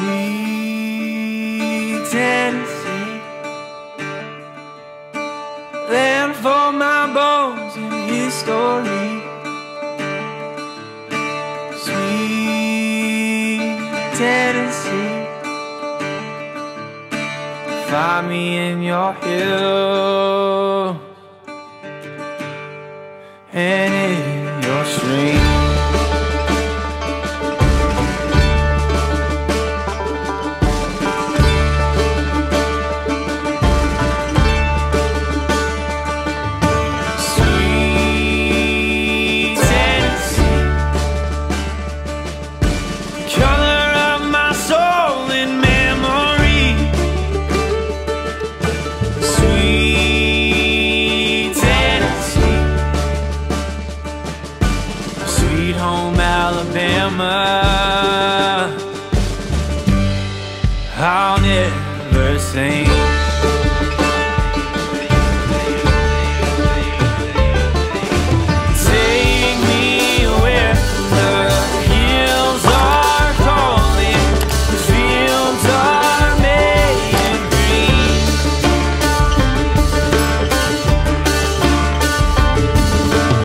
Tennessee, Tennessee, land for my bones and history. Sweet Tennessee, find me in your hills and in your streams. Alabama, I'll never sing.